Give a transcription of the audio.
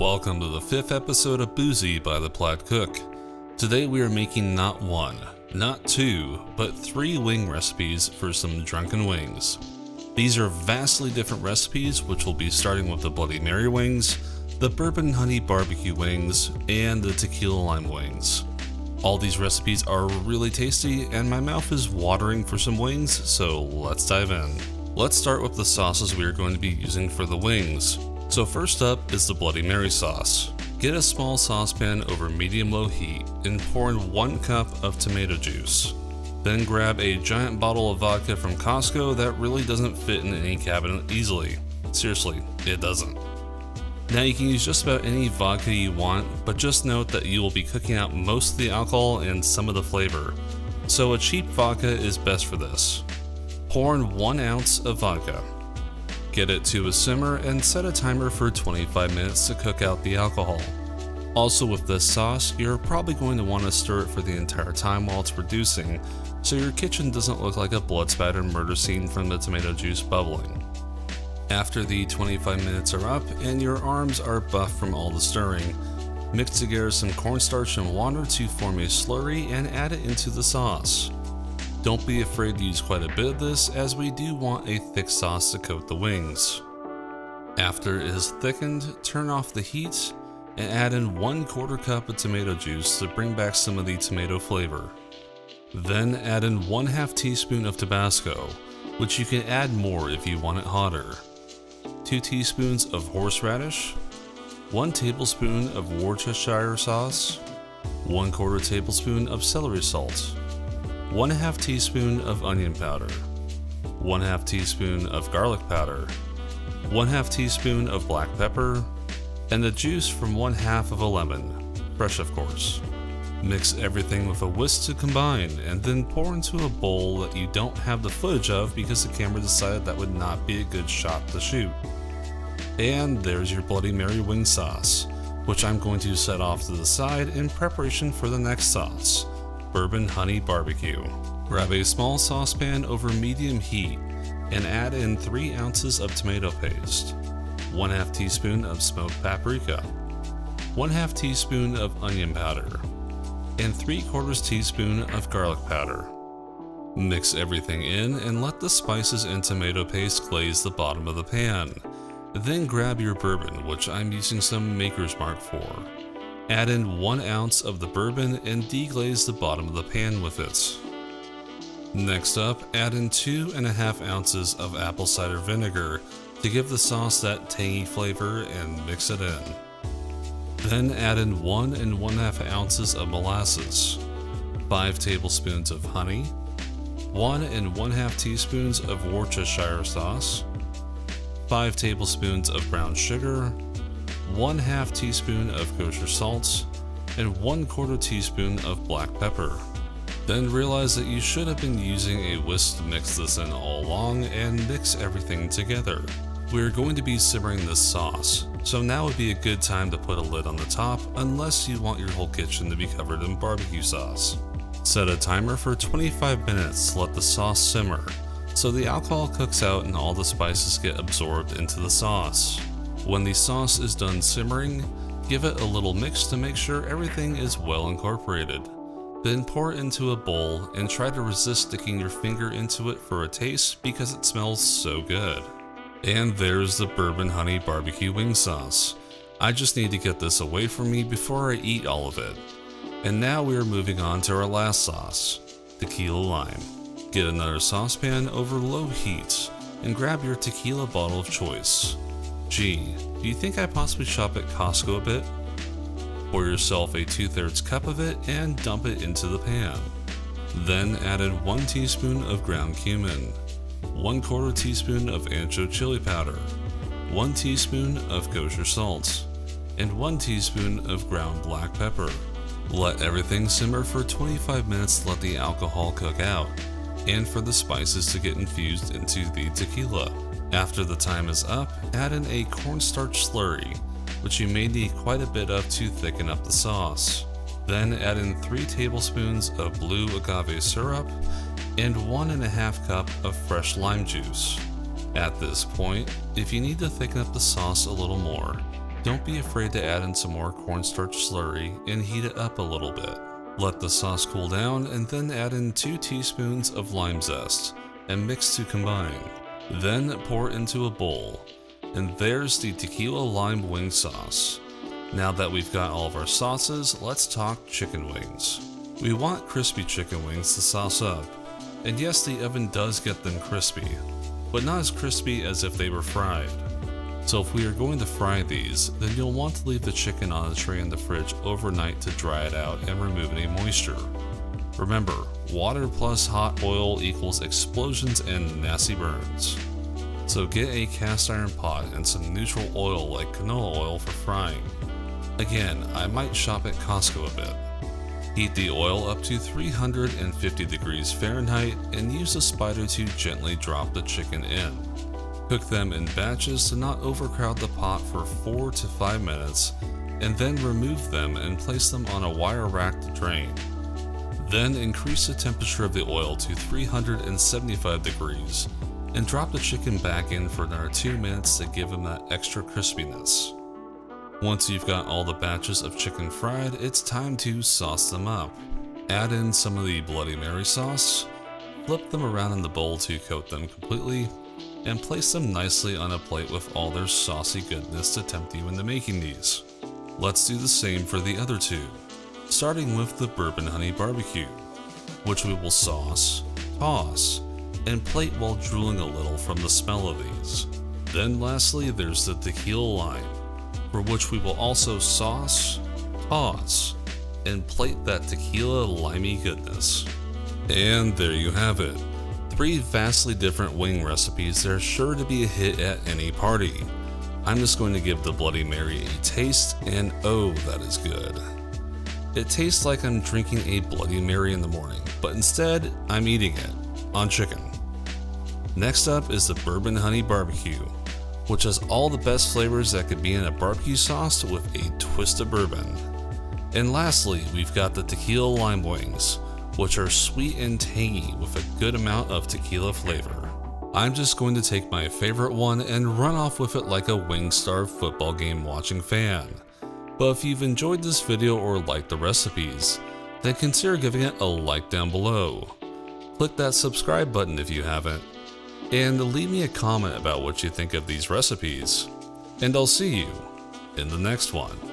Welcome to the 5th episode of Boozy by The Plaid Cook. Today we are making not one, not two, but 3 wing recipes for some drunken wings. These are vastly different recipes, which will be starting with the Bloody Mary wings, the Bourbon Honey Barbecue wings, and the Tequila Lime wings. All these recipes are really tasty, and my mouth is watering for some wings, so let's dive in. Let's start with the sauces we are going to be using for the wings. So first up is the Bloody Mary sauce. Get a small saucepan over medium-low heat and pour in 1 cup of tomato juice. Then grab a giant bottle of vodka from Costco that really doesn't fit in any cabinet easily. Seriously, it doesn't. Now you can use just about any vodka you want, but just note that you will be cooking out most of the alcohol and some of the flavor. So a cheap vodka is best for this. Pour in 1 ounce of vodka. Get it to a simmer and set a timer for 25 minutes to cook out the alcohol. Also with this sauce, you're probably going to want to stir it for the entire time while it's reducing, so your kitchen doesn't look like a blood-spattered murder scene from the tomato juice bubbling. After the 25 minutes are up and your arms are buff from all the stirring, mix together some cornstarch and water to form a slurry and add it into the sauce. Don't be afraid to use quite a bit of this, as we do want a thick sauce to coat the wings. After it is thickened, turn off the heat and add in 1/4 cup of tomato juice to bring back some of the tomato flavor. Then add in 1/2 teaspoon of Tabasco, which you can add more if you want it hotter, 2 teaspoons of horseradish, 1 tablespoon of Worcestershire sauce, 1/4 tablespoon of celery salt, 1/2 teaspoon of onion powder, 1/2 teaspoon of garlic powder, 1/2 teaspoon of black pepper, and the juice from 1/2 of a lemon, fresh of course. Mix everything with a whisk to combine, and then pour into a bowl that you don't have the footage of because the camera decided that would not be a good shot to shoot. And there's your Bloody Mary wing sauce, which I'm going to set off to the side in preparation for the next sauce, Bourbon Honey Barbecue. Grab a small saucepan over medium heat and add in 3 ounces of tomato paste, 1/2 teaspoon of smoked paprika, 1/2 teaspoon of onion powder, and 3/4 teaspoon of garlic powder. Mix everything in and let the spices and tomato paste glaze the bottom of the pan. Then grab your bourbon, which I'm using some Maker's Mark for. Add in 1 ounce of the bourbon and deglaze the bottom of the pan with it. Next up, add in 2.5 ounces of apple cider vinegar to give the sauce that tangy flavor and mix it in. Then add in 1.5 ounces of molasses, 5 tablespoons of honey, 1.5 teaspoons of Worcestershire sauce, 5 tablespoons of brown sugar, 1/2 teaspoon of kosher salt, and 1/4 teaspoon of black pepper. Then realize that you should have been using a whisk to mix this in all along and mix everything together. We're going to be simmering this sauce, so now would be a good time to put a lid on the top unless you want your whole kitchen to be covered in barbecue sauce. Set a timer for 25 minutes to let the sauce simmer, so the alcohol cooks out and all the spices get absorbed into the sauce. When the sauce is done simmering, give it a little mix to make sure everything is well incorporated. Then pour it into a bowl and try to resist sticking your finger into it for a taste because it smells so good. And there's the Bourbon Honey Barbecue Wing Sauce. I just need to get this away from me before I eat all of it. And now we are moving on to our last sauce, Tequila Lime. Get another saucepan over low heat and grab your tequila bottle of choice. Gee, do you think I possibly shop at Costco a bit? Pour yourself a 2/3 cup of it and dump it into the pan. Then add in 1 teaspoon of ground cumin, 1/4 teaspoon of ancho chili powder, 1 teaspoon of kosher salt, and 1 teaspoon of ground black pepper. Let everything simmer for 25 minutes to let the alcohol cook out, and for the spices to get infused into the tequila. After the time is up, add in a cornstarch slurry, which you may need quite a bit of to thicken up the sauce. Then add in 3 tablespoons of blue agave syrup and 1.5 cup of fresh lime juice. At this point, if you need to thicken up the sauce a little more, Don't be afraid to add in some more cornstarch slurry and heat it up a little bit. Let the sauce cool down and then add in 2 teaspoons of lime zest and mix to combine. Then pour into a bowl. And there's the tequila lime wing sauce. Now that we've got all of our sauces, let's talk chicken wings. We want crispy chicken wings to sauce up. And yes, the oven does get them crispy, but not as crispy as if they were fried. So if we are going to fry these, then you'll want to leave the chicken on a tray in the fridge overnight to dry it out and remove any moisture. Remember, water plus hot oil equals explosions and nasty burns. So get a cast iron pot and some neutral oil like canola oil for frying. Again, I might shop at Costco a bit. Heat the oil up to 350 degrees Fahrenheit and use a spider to gently drop the chicken in. Cook them in batches to not overcrowd the pot for 4 to 5 minutes and then remove them and place them on a wire rack to drain. Then increase the temperature of the oil to 375 degrees and drop the chicken back in for another 2 minutes to give them that extra crispiness. Once you've got all the batches of chicken fried, it's time to sauce them up. Add in some of the Bloody Mary sauce, flip them around in the bowl to coat them completely, and place them nicely on a plate with all their saucy goodness to tempt you into making these. Let's do the same for the other two, starting with the Bourbon Honey Barbecue, which we will sauce, toss, and plate while drooling a little from the smell of these. Then lastly, there's the Tequila Lime, for which we will also sauce, toss, and plate that tequila limey goodness. And there you have it. 3 vastly different wing recipes that are sure to be a hit at any party. I'm just going to give the Bloody Mary a taste, and oh, that is good. It tastes like I'm drinking a Bloody Mary in the morning, but instead, I'm eating it on chicken. Next up is the Bourbon Honey Barbecue, which has all the best flavors that could be in a barbecue sauce with a twist of bourbon. And lastly, we've got the Tequila Lime Wings, which are sweet and tangy with a good amount of tequila flavor. I'm just going to take my favorite one and run off with it like a wing-starved football game watching fan. But if you've enjoyed this video or liked the recipes, then consider giving it a like down below. Click that subscribe button if you haven't. And leave me a comment about what you think of these recipes, and I'll see you in the next one.